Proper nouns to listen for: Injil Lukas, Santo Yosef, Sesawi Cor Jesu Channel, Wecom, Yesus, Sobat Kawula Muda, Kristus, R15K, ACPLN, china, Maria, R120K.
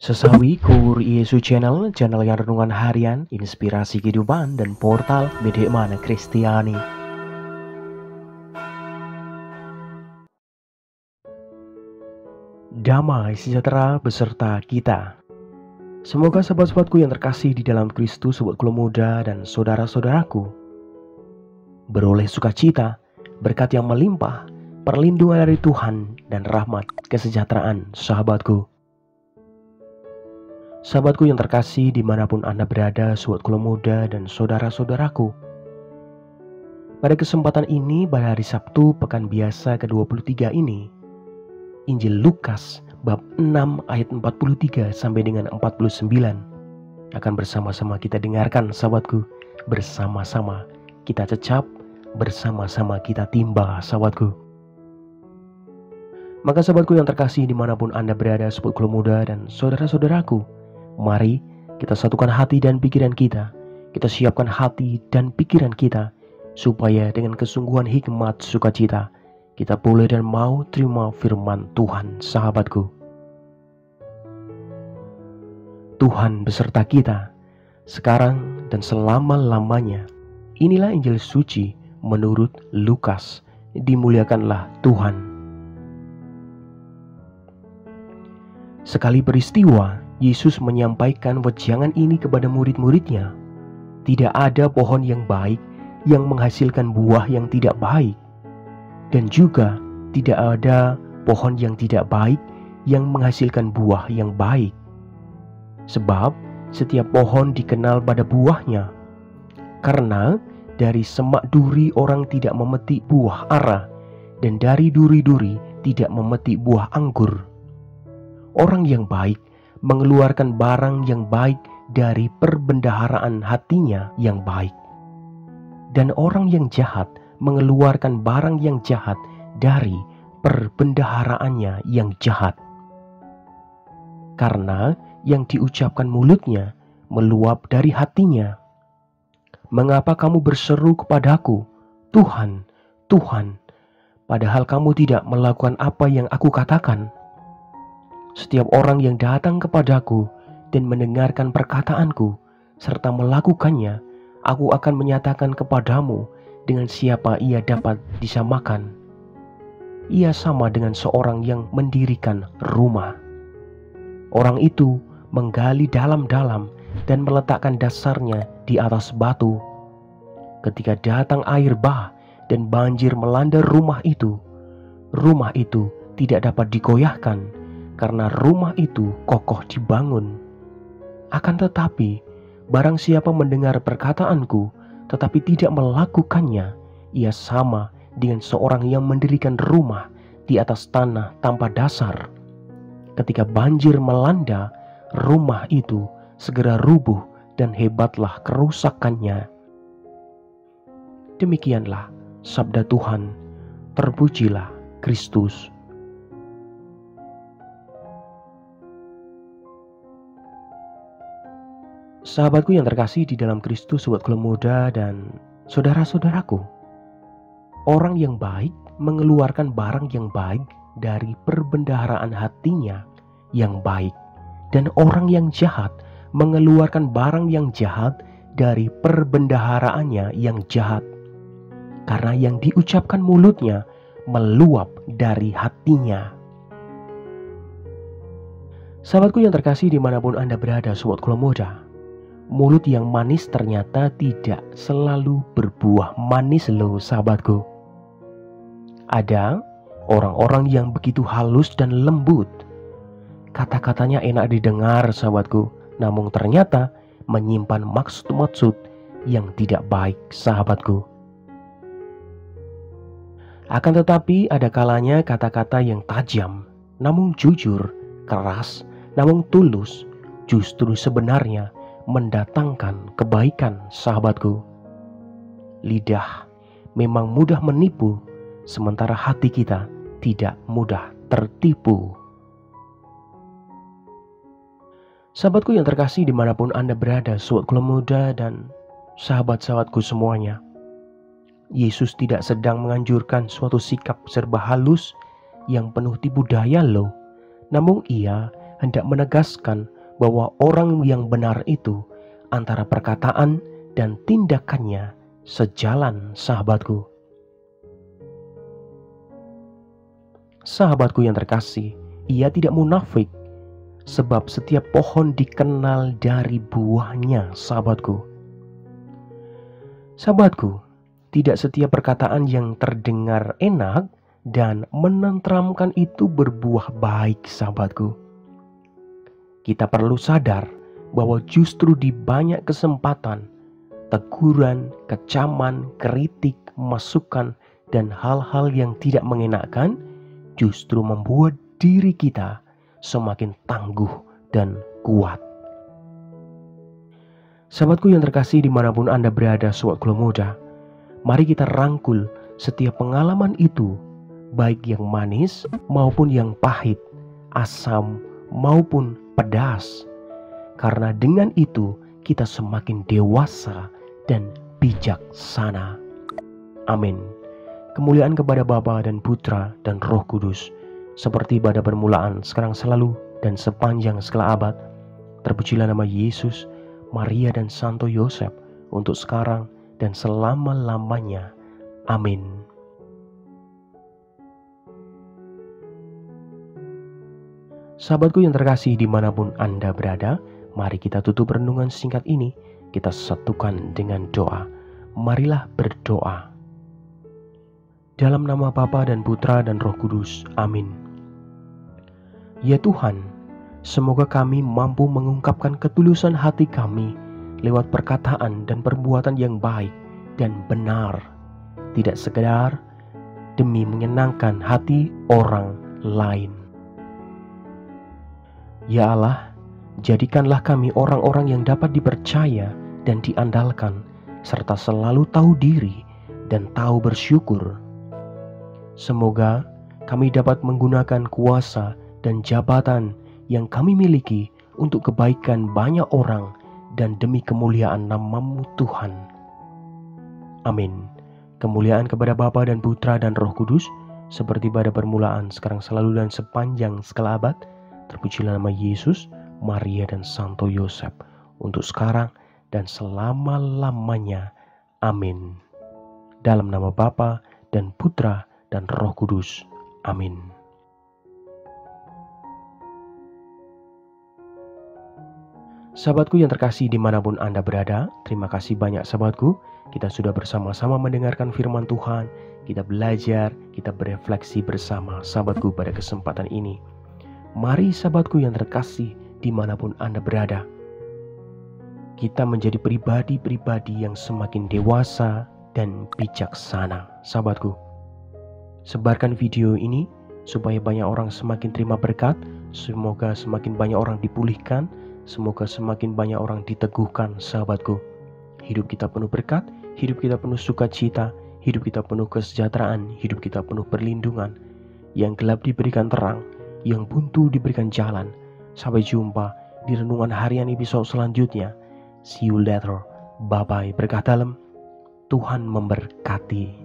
Sesawi Cor Jesu Channel, channel yang renungan harian, inspirasi kehidupan, dan portal media mana Kristiani. Damai sejahtera beserta kita. Semoga sahabat-sahabatku yang terkasih di dalam Kristus, sobat muda dan saudara-saudaraku, beroleh sukacita, berkat yang melimpah, perlindungan dari Tuhan, dan rahmat kesejahteraan sahabatku. Sahabatku yang terkasih dimanapun Anda berada, sobat muda dan saudara-saudaraku. Pada kesempatan ini, pada hari Sabtu pekan biasa ke-23 ini, Injil Lukas bab 6 ayat 43 sampai dengan 49 akan bersama-sama kita dengarkan sahabatku. Bersama-sama kita cecap, bersama-sama kita timba sahabatku. Maka sahabatku yang terkasih dimanapun Anda berada, sobat muda dan saudara-saudaraku, mari kita satukan hati dan pikiran kita. Kita siapkan hati dan pikiran kita supaya dengan kesungguhan hikmat sukacita kita boleh dan mau terima firman Tuhan sahabatku. Tuhan beserta kita sekarang dan selama-lamanya. Inilah Injil suci menurut Lukas. Dimuliakanlah Tuhan. Sekali peristiwa, Yesus menyampaikan wejangan ini kepada murid-muridnya. Tidak ada pohon yang baik yang menghasilkan buah yang tidak baik, dan juga tidak ada pohon yang tidak baik yang menghasilkan buah yang baik. Sebab setiap pohon dikenal pada buahnya. Karena dari semak duri orang tidak memetik buah ara, dan dari duri-duri tidak memetik buah anggur. Orang yang baik mengeluarkan barang yang baik dari perbendaharaan hatinya yang baik, dan orang yang jahat mengeluarkan barang yang jahat dari perbendaharaannya yang jahat. Karena yang diucapkan mulutnya meluap dari hatinya. Mengapa kamu berseru kepadaku, Tuhan, Tuhan, padahal kamu tidak melakukan apa yang aku katakan? Setiap orang yang datang kepadaku dan mendengarkan perkataanku serta melakukannya, aku akan menyatakan kepadamu dengan siapa ia dapat disamakan. Ia sama dengan seorang yang mendirikan rumah. Orang itu menggali dalam-dalam dan meletakkan dasarnya di atas batu. Ketika datang air bah dan banjir melanda rumah itu tidak dapat digoyahkan, karena rumah itu kokoh dibangun. Akan tetapi, barang siapa mendengar perkataanku tetapi tidak melakukannya, ia sama dengan seorang yang mendirikan rumah di atas tanah tanpa dasar. Ketika banjir melanda, rumah itu segera rubuh dan hebatlah kerusakannya. Demikianlah sabda Tuhan. Terpujilah Kristus. Sahabatku yang terkasih di dalam Kristus, sobat muda dan saudara-saudaraku, orang yang baik mengeluarkan barang yang baik dari perbendaharaan hatinya yang baik, dan orang yang jahat mengeluarkan barang yang jahat dari perbendaharaannya yang jahat. Karena yang diucapkan mulutnya meluap dari hatinya. Sahabatku yang terkasih dimanapun Anda berada, sobat muda, mulut yang manis ternyata tidak selalu berbuah manis loh sahabatku. Ada orang-orang yang begitu halus dan lembut. Kata-katanya enak didengar sahabatku, namun ternyata menyimpan maksud-maksud yang tidak baik sahabatku. Akan tetapi ada kalanya kata-kata yang tajam, namun jujur, keras, namun tulus, justru sebenarnya mendatangkan kebaikan sahabatku. Lidah memang mudah menipu, sementara hati kita tidak mudah tertipu. Sahabatku yang terkasih dimanapun Anda berada, sobat muda dan sahabat-sahabatku semuanya, Yesus tidak sedang menganjurkan suatu sikap serba halus yang penuh tipu daya loh. Namun ia hendak menegaskan bahwa orang yang benar itu antara perkataan dan tindakannya sejalan, sahabatku. Sahabatku yang terkasih, ia tidak munafik, sebab setiap pohon dikenal dari buahnya, sahabatku. Sahabatku, tidak setiap perkataan yang terdengar enak dan menenteramkan itu berbuah baik, sahabatku. Kita perlu sadar bahwa justru di banyak kesempatan, teguran, kecaman, kritik, masukan, dan hal-hal yang tidak mengenakan justru membuat diri kita semakin tangguh dan kuat. Sahabatku yang terkasih, dimanapun Anda berada, sobat Gula Muda, mari kita rangkul setiap pengalaman itu, baik yang manis maupun yang pahit, asam maupun pedas. Karena dengan itu kita semakin dewasa dan bijaksana. Amin. Kemuliaan kepada Bapa dan Putra dan Roh Kudus, seperti pada permulaan, sekarang, selalu, dan sepanjang segala abad. Terpujilah nama Yesus, Maria, dan Santo Yosef, untuk sekarang dan selama-lamanya. Amin. Sahabatku yang terkasih, dimanapun Anda berada, mari kita tutup renungan singkat ini. Kita satukan dengan doa. Marilah berdoa. Dalam nama Bapa dan Putra dan Roh Kudus, amin. Ya Tuhan, semoga kami mampu mengungkapkan ketulusan hati kami lewat perkataan dan perbuatan yang baik dan benar, tidak sekedar demi menyenangkan hati orang lain. Ya Allah, jadikanlah kami orang-orang yang dapat dipercaya dan diandalkan, serta selalu tahu diri dan tahu bersyukur. Semoga kami dapat menggunakan kuasa dan jabatan yang kami miliki untuk kebaikan banyak orang dan demi kemuliaan nama-Mu Tuhan. Amin. Kemuliaan kepada Bapa dan Putra dan Roh Kudus, seperti pada permulaan, sekarang, selalu, dan sepanjang segala abad. Terpujilah nama Yesus, Maria, dan Santo Yosef, untuk sekarang dan selama-lamanya. Amin. Dalam nama Bapa dan Putra dan Roh Kudus. Amin. Sahabatku yang terkasih, dimanapun Anda berada, terima kasih banyak sahabatku. Kita sudah bersama-sama mendengarkan firman Tuhan. Kita belajar, kita berefleksi bersama sahabatku pada kesempatan ini. Mari sahabatku yang terkasih, dimanapun Anda berada, kita menjadi pribadi-pribadi yang semakin dewasa dan bijaksana, sahabatku. Sebarkan video ini supaya banyak orang semakin terima berkat. Semoga semakin banyak orang dipulihkan. Semoga semakin banyak orang diteguhkan, sahabatku. Hidup kita penuh berkat, hidup kita penuh sukacita, hidup kita penuh kesejahteraan, hidup kita penuh perlindungan. Yang gelap diberikan terang, yang buntu diberikan jalan. Sampai jumpa di renungan harian episode selanjutnya. See you later. Bye-bye. Berkah dalam. Tuhan memberkati.